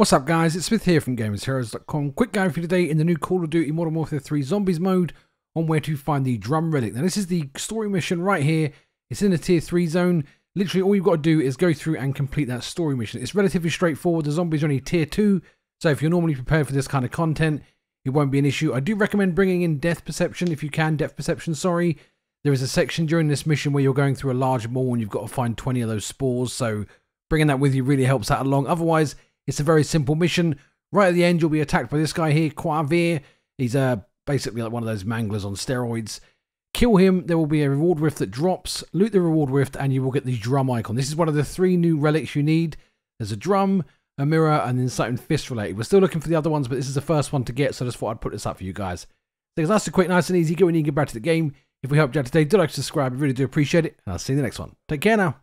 What's up guys, it's Smith here from GamersHeroes.com. Quick guide for you today in the new Call of Duty Modern Warfare 3 Zombies mode on where to find the drum relic. Now this is the story mission right here. It's in the tier 3 zone. Literally all you've got to do is go through and complete that story mission. It's relatively straightforward. The zombies are only tier 2, so if you're normally prepared for this kind of content, it won't be an issue. I do recommend bringing in depth perception. There is a section during this mission where you're going through a large mall and you've got to find 20 of those spores, so bringing that with you really helps that along. Otherwise, it's a very simple mission. Right at the end, you'll be attacked by this guy here, Quavir. He's basically like one of those manglers on steroids. Kill him, there will be a reward rift that drops. Loot the reward rift and you will get the drum icon. This is one of the 3 new relics you need. There's a drum, a mirror, and then something fist related. We're still looking for the other ones, but this is the first one to get, so I just thought I'd put this up for you guys. So that's a quick, nice and easy. Go and you can get back to the game. If we helped you out today, do like, subscribe. I really do appreciate it, and I'll see you in the next one. Take care now.